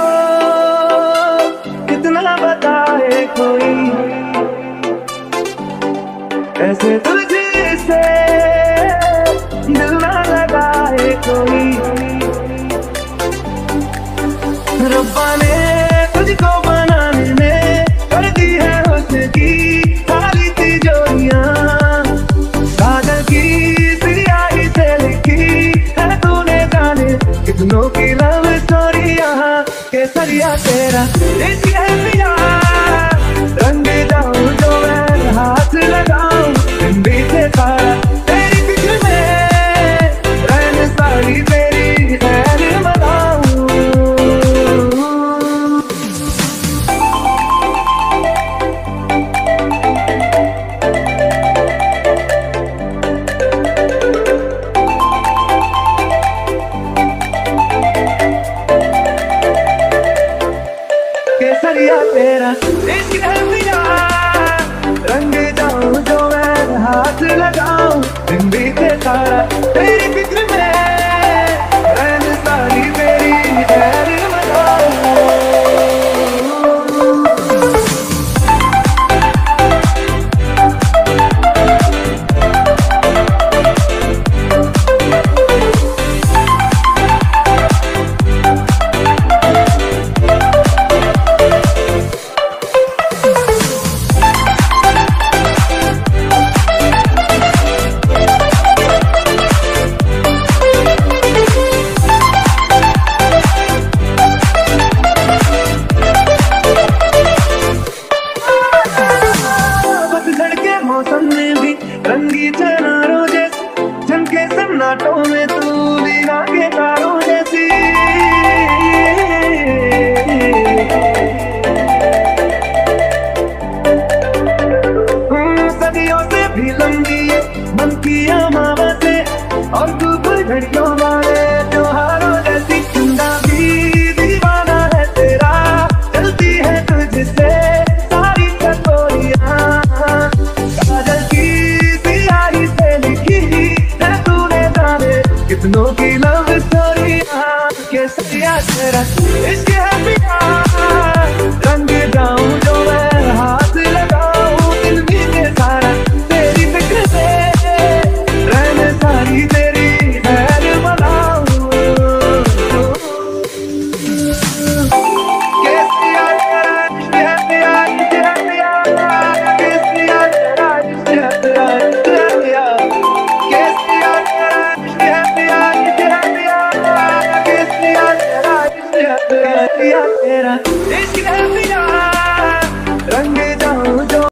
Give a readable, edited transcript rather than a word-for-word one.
को कितना बताए कोई, ऐसे तुझे से दिल ना लगाए कोई। रब्बा ने तुझको बनाने में कर दी है उसकी सारी तिजोरियां, बादल की सियाही से लिखी है तूने गाने कितनों की लव स्टोरी। यहाँ केसरिया तेरा देती है पिया, रंग जाऊं जो मैं हाथ लगाऊं ठंडी से पारा, तेरी पिछले में रहने सारी मेरी रहने बनाऊं। केसरिया तेरा देती है पिया, रंग जाऊं जो हाथ लगाऊं जिंदगी से सारा, तेरी फिक्र में रहन सारी मेरी रहन लगाऊं। रंगी चनारों जैसी झनके सन्नाटों में तू बिना के तारों जैसी, सदियों से भी लंबी है मन की अमावस्या, और तू घड़ियों वाले त्योहारों जैसी। जिंदा भी दीवाना है तेरा, चलती है तुझसे सारी कटोरियां, काजल की कितनों की लव स्टोरी। केसरिया तेरा इश्क है पिया, रंग जाऊं जो मैं हाथ लगाऊं दिल में सारा, तेरी फिक्र से रहने सारी तेरी नैन बनाऊं। केसरिया तेरा इश्क है पिया, केसरिया तेरा इश्क है पिया, केसरिया तेरा इश्क है तेरा, तेरा तेरा इश्क है तेरा, रंग